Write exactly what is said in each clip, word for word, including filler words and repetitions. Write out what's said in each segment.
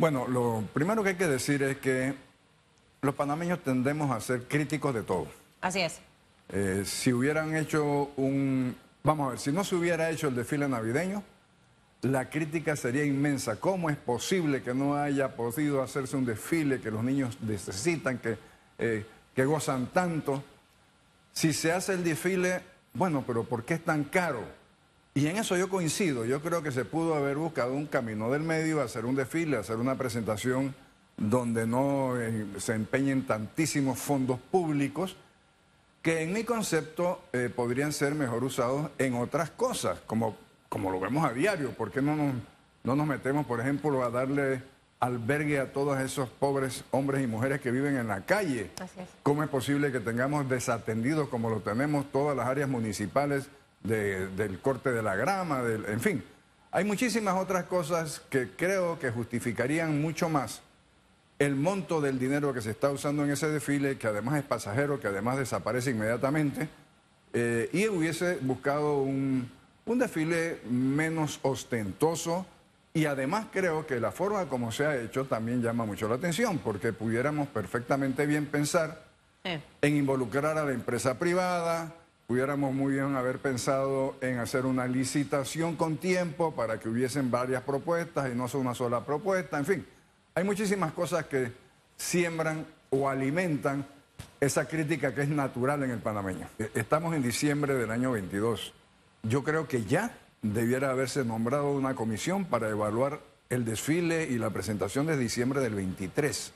Bueno, lo primero que hay que decir es que los panameños tendemos a ser críticos de todo. Así es. Eh, si hubieran hecho un... Vamos a ver, si no se hubiera hecho el desfile navideño, la crítica sería inmensa. ¿Cómo es posible que no haya podido hacerse un desfile que los niños necesitan, que, eh, que gozan tanto? Si se hace el desfile, bueno, pero ¿por qué es tan caro? Y en eso yo coincido. Yo creo que se pudo haber buscado un camino del medio, hacer un desfile, hacer una presentación donde no eh, se empeñen tantísimos fondos públicos, que en mi concepto eh, podrían ser mejor usados en otras cosas, como, como lo vemos a diario. ¿Por qué no nos, no nos metemos, por ejemplo, a darle albergue a todos esos pobres hombres y mujeres que viven en la calle? Así es. ¿Cómo es posible que tengamos desatendidos, como lo tenemos, todas las áreas municipales de, del corte de la grama? Del, en fin, hay muchísimas otras cosas que creo que justificarían mucho más el monto del dinero que se está usando en ese desfile, que además es pasajero, que además desaparece inmediatamente, eh, y hubiese buscado un, un desfile menos ostentoso. Y además creo que la forma como se ha hecho también llama mucho la atención, porque pudiéramos perfectamente bien pensar eh. en involucrar a la empresa privada, pudiéramos muy bien haber pensado en hacer una licitación con tiempo para que hubiesen varias propuestas y no solo una sola propuesta, en fin. Hay muchísimas cosas que siembran o alimentan esa crítica que es natural en el panameño. Estamos en diciembre del año veintidós. Yo creo que ya debiera haberse nombrado una comisión para evaluar el desfile y la presentación de diciembre del veintitrés.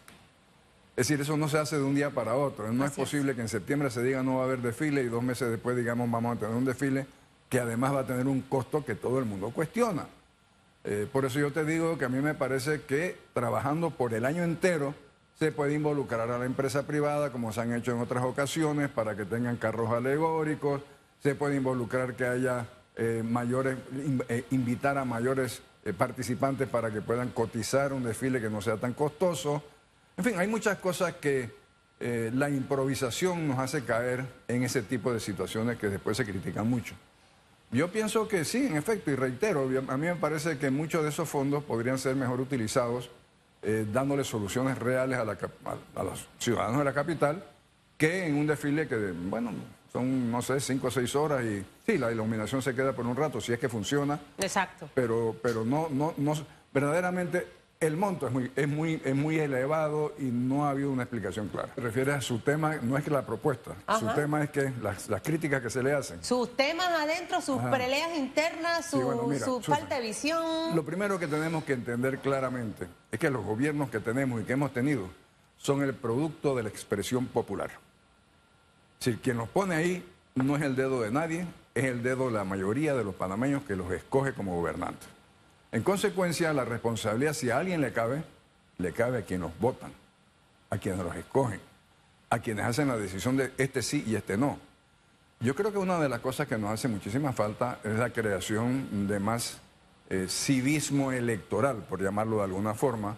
Es decir, eso no se hace de un día para otro. No es posible que en septiembre se diga no va a haber desfile y dos meses después digamos vamos a tener un desfile que además va a tener un costo que todo el mundo cuestiona. Eh, por eso yo te digo que a mí me parece que trabajando por el año entero se puede involucrar a la empresa privada, como se han hecho en otras ocasiones, para que tengan carros alegóricos. Se puede involucrar que haya eh, mayores, eh, invitar a mayores eh, participantes para que puedan cotizar un desfile que no sea tan costoso. En fin, hay muchas cosas que eh, la improvisación nos hace caer en ese tipo de situaciones que después se critican mucho. Yo pienso que sí, en efecto, y reitero, a mí me parece que muchos de esos fondos podrían ser mejor utilizados eh, dándole soluciones reales a, la, a, a los ciudadanos de la capital que en un desfile que, bueno, son, no sé, cinco o seis horas y sí, la iluminación se queda por un rato, si es que funciona. Exacto. Pero, pero no, no, no, verdaderamente el monto es muy, es, muy, es muy elevado y no ha habido una explicación clara. Se refiere a su tema, no es que la propuesta, ajá, su tema es que las, las críticas que se le hacen. Sus temas adentro, sus ajá, peleas internas, su, sí, bueno, mira, su Susan, falta de visión. Lo primero que tenemos que entender claramente es que los gobiernos que tenemos y que hemos tenido son el producto de la expresión popular. Es decir, quien los pone ahí no es el dedo de nadie, es el dedo de la mayoría de los panameños que los escoge como gobernantes. En consecuencia, la responsabilidad, si a alguien le cabe, le cabe a quienes los votan, a quienes los escogen, a quienes hacen la decisión de este sí y este no. Yo creo que una de las cosas que nos hace muchísima falta es la creación de más eh, civismo electoral, por llamarlo de alguna forma,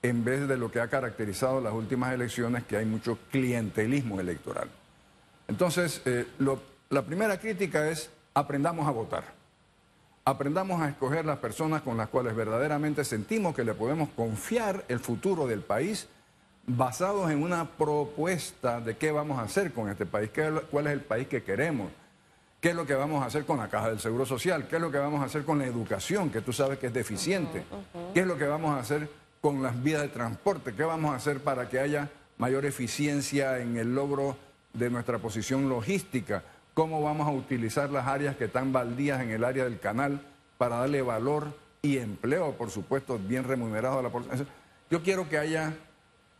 en vez de lo que ha caracterizado las últimas elecciones, que hay mucho clientelismo electoral. Entonces, eh, lo, la primera crítica es aprendamos a votar. Aprendamos a escoger las personas con las cuales verdaderamente sentimos que le podemos confiar el futuro del país, basados en una propuesta de qué vamos a hacer con este país, qué, cuál es el país que queremos, qué es lo que vamos a hacer con la Caja del Seguro Social, qué es lo que vamos a hacer con la educación, que tú sabes que es deficiente, uh-huh, uh-huh, qué es lo que vamos a hacer con las vías de transporte, qué vamos a hacer para que haya mayor eficiencia en el logro de nuestra posición logística, cómo vamos a utilizar las áreas que están baldías en el área del canal para darle valor y empleo, por supuesto, bien remunerado a la población. Yo quiero que haya,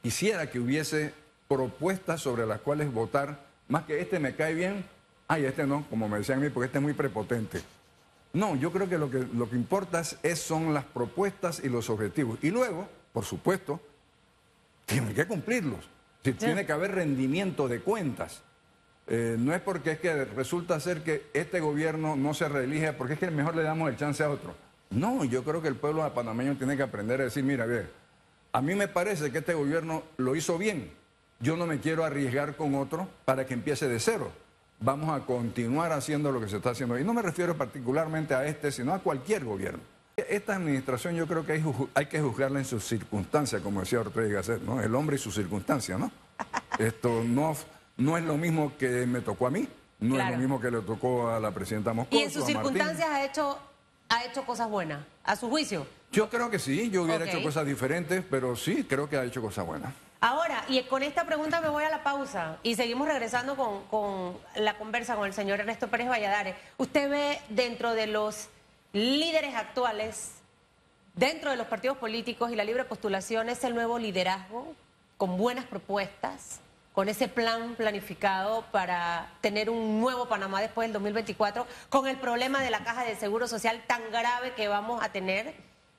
quisiera que hubiese propuestas sobre las cuales votar, más que este me cae bien, ay, este no, como me decían a mí, porque este es muy prepotente. No, yo creo que lo que, lo que importa es, son las propuestas y los objetivos. Y luego, por supuesto, tienen que cumplirlos. Si sí. Tiene que haber rendimiento de cuentas. Eh, no es porque es que resulta ser que este gobierno no se reelige porque es que mejor le damos el chance a otro. No, yo creo que el pueblo panameño tiene que aprender a decir, mira, bien, a mí me parece que este gobierno lo hizo bien. Yo no me quiero arriesgar con otro para que empiece de cero. Vamos a continuar haciendo lo que se está haciendo. Y no me refiero particularmente a este, sino a cualquier gobierno. Esta administración yo creo que hay, hay que juzgarla en sus circunstancias, como decía Ortega, ¿no? El hombre y sus circunstancias, ¿no? Esto no, no es lo mismo que me tocó a mí, no claro. es lo mismo que le tocó a la presidenta Moscoso. ¿Y en sus circunstancias ha hecho, ha hecho cosas buenas, a su juicio? Yo creo que sí, yo hubiera okay. hecho cosas diferentes, pero sí creo que ha hecho cosas buenas. Ahora, y con esta pregunta me voy a la pausa y seguimos regresando con, con la conversa con el señor Ernesto Pérez Valladares. Usted ve dentro de los líderes actuales, dentro de los partidos políticos y la libre postulación, es el nuevo liderazgo con buenas propuestas, con ese plan planificado para tener un nuevo Panamá después del dos mil veinticuatro, con el problema de la caja de seguro social tan grave que vamos a tener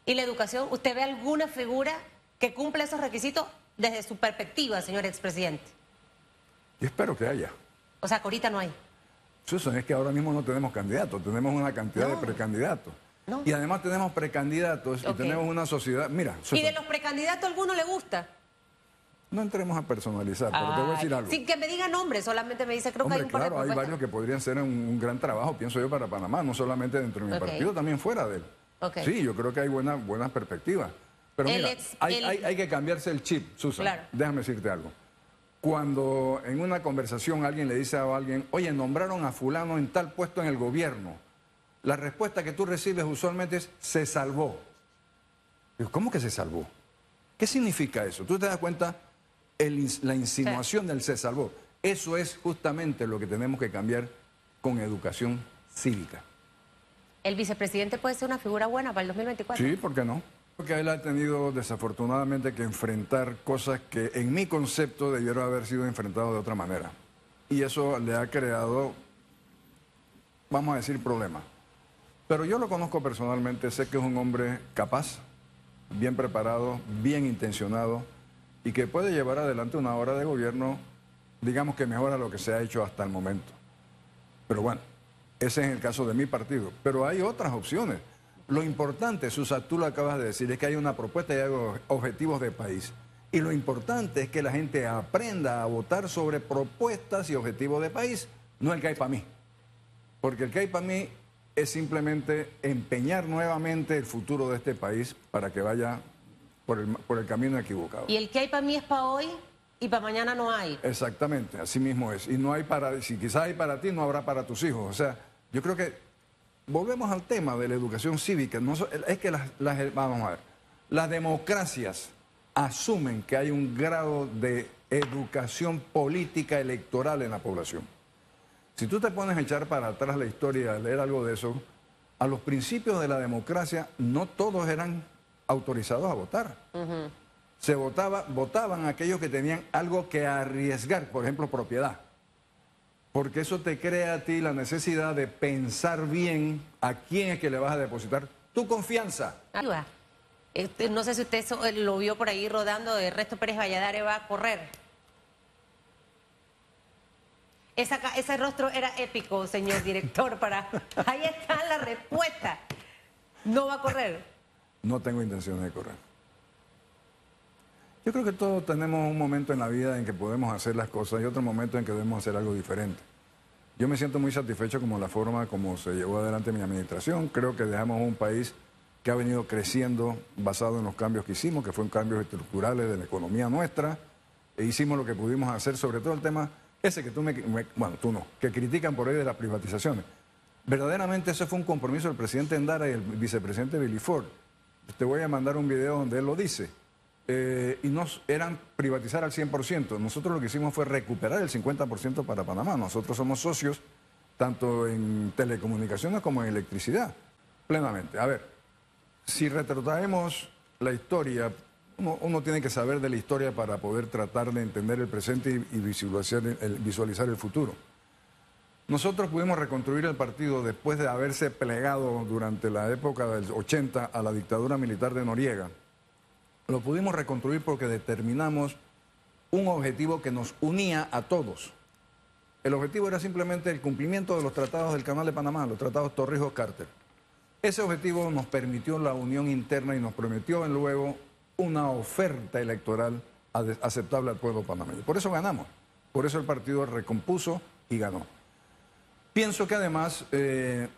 y la educación. ¿Usted ve alguna figura que cumpla esos requisitos desde su perspectiva, señor expresidente? Yo espero que haya. O sea, que ahorita no hay. Susan, es que ahora mismo no tenemos candidatos, tenemos una cantidad no. de precandidatos. No. Y además tenemos precandidatos okay. y tenemos una sociedad... Mira, Susan, ¿y de los precandidatos alguno le gusta? No entremos a personalizar, ah, pero te voy a decir algo. Sin que me digan nombres, solamente me dice, creo Hombre, que hay un claro, par de hay varios que podrían ser un, un gran trabajo, pienso yo, para Panamá, no solamente dentro de mi okay. partido, también fuera de él. Okay. Sí, yo creo que hay buenas buenas perspectivas. Pero mira, ex, hay, el... hay, hay que cambiarse el chip, Susan. Claro. Déjame decirte algo. Cuando en una conversación alguien le dice a alguien, oye, nombraron a fulano en tal puesto en el gobierno, la respuesta que tú recibes usualmente es, se salvó. Digo, ¿cómo que se salvó? ¿Qué significa eso? ¿Tú te das cuenta? El, la insinuación sí. del se salvó. Eso es justamente lo que tenemos que cambiar con educación cívica. ¿El vicepresidente puede ser una figura buena para el dos mil veinticuatro? Sí, ¿por qué no? Porque él ha tenido desafortunadamente que enfrentar cosas que en mi concepto debieron haber sido enfrentadas de otra manera. Y eso le ha creado, vamos a decir, problemas. Pero yo lo conozco personalmente, sé que es un hombre capaz, bien preparado, bien intencionado y que puede llevar adelante una obra de gobierno, digamos que mejora lo que se ha hecho hasta el momento. Pero bueno, ese es el caso de mi partido. Pero hay otras opciones. Lo importante, Susan, tú lo acabas de decir, es que hay una propuesta y hay objetivos de país. Y lo importante es que la gente aprenda a votar sobre propuestas y objetivos de país, no el que hay para mí. Porque el que hay para mí es simplemente empeñar nuevamente el futuro de este país para que vaya por el, por el camino equivocado. Y el que hay para mí es para hoy y para mañana no hay. Exactamente, así mismo es. Y no hay para, si quizás hay para ti, no habrá para tus hijos. O sea, yo creo que... Volvemos al tema de la educación cívica. No, es que las, las, vamos a ver, las democracias asumen que hay un grado de educación política electoral en la población. Si tú te pones a echar para atrás la historia, a leer algo de eso, a los principios de la democracia no todos eran autorizados a votar. Uh-huh. Se votaba, votaban aquellos que tenían algo que arriesgar, por ejemplo, propiedad. Porque eso te crea a ti la necesidad de pensar bien a quién es que le vas a depositar tu confianza. Este, no sé si usted eso, lo vio por ahí rodando, de Ernesto Pérez Valladares va a correr. Esa, ese rostro era épico, señor director. Para... Ahí está la respuesta. No va a correr. No tengo intenciones de correr. Yo creo que todos tenemos un momento en la vida en que podemos hacer las cosas y otro momento en que debemos hacer algo diferente. Yo me siento muy satisfecho como la forma como se llevó adelante mi administración. Creo que dejamos un país que ha venido creciendo basado en los cambios que hicimos, que fueron cambios estructurales de la economía nuestra. E hicimos lo que pudimos hacer, sobre todo el tema ese que tú me, me... Bueno, tú no, que critican por ahí de las privatizaciones. Verdaderamente ese fue un compromiso del presidente Endara y el vicepresidente Billy Ford. Te voy a mandar un video donde él lo dice. Eh, y nos eran privatizar al cien por ciento. Nosotros lo que hicimos fue recuperar el cincuenta por ciento para Panamá. Nosotros somos socios tanto en telecomunicaciones como en electricidad, plenamente. A ver, si retrotraemos la historia, uno, uno tiene que saber de la historia para poder tratar de entender el presente y, y visualizar, el, visualizar el futuro. Nosotros pudimos reconstruir el partido después de haberse plegado durante la época del ochenta a la dictadura militar de Noriega. Lo pudimos reconstruir porque determinamos un objetivo que nos unía a todos. El objetivo era simplemente el cumplimiento de los tratados del Canal de Panamá, los tratados Torrijos-Cárter. Ese objetivo nos permitió la unión interna y nos prometió luego una oferta electoral aceptable al pueblo panameño. Por eso ganamos, por eso el partido recompuso y ganó. Pienso que además, eh,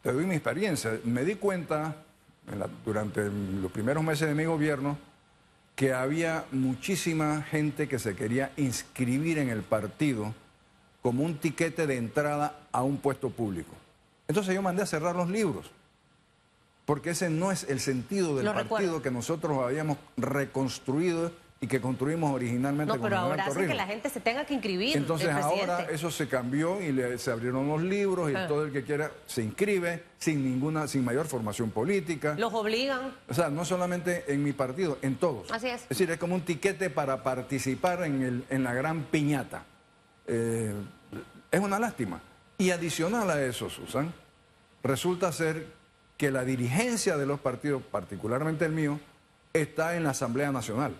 te doy mi experiencia, me di cuenta... en la, durante los primeros meses de mi gobierno, que había muchísima gente que se quería inscribir en el partido como un tiquete de entrada a un puesto público. Entonces yo mandé a cerrar los libros, porque ese no es el sentido del partido que nosotros habíamos reconstruido y que construimos originalmente. No, pero ahora hace que la gente se tenga que inscribir. Entonces ahora eso se cambió y le, se abrieron los libros y ah. todo el que quiera se inscribe sin ninguna, sin mayor formación política. Los obligan. O sea, no solamente en mi partido, en todos. Así es. Es decir, es como un tiquete para participar en, el, en la gran piñata. Eh, es una lástima. Y adicional a eso, Susan, resulta ser que la dirigencia de los partidos, particularmente el mío, está en la Asamblea Nacional.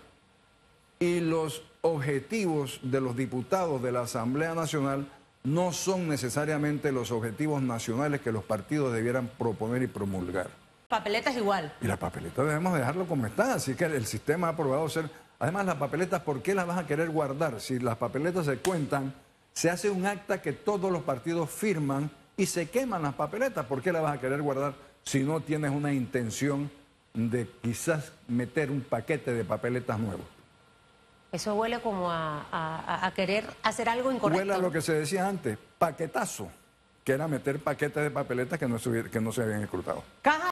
Y los objetivos de los diputados de la Asamblea Nacional no son necesariamente los objetivos nacionales que los partidos debieran proponer y promulgar. Papeletas igual. Y las papeletas debemos dejarlo como está, así que el sistema ha probado ser... Además, las papeletas, ¿por qué las vas a querer guardar? Si las papeletas se cuentan, se hace un acta que todos los partidos firman y se queman las papeletas. ¿Por qué las vas a querer guardar si no tienes una intención de quizás meter un paquete de papeletas nuevos? Eso huele como a, a, a querer hacer algo incorrecto. Huele a lo que se decía antes, paquetazo, que era meter paquetes de papeletas que no, que no se habían escrutado. Caja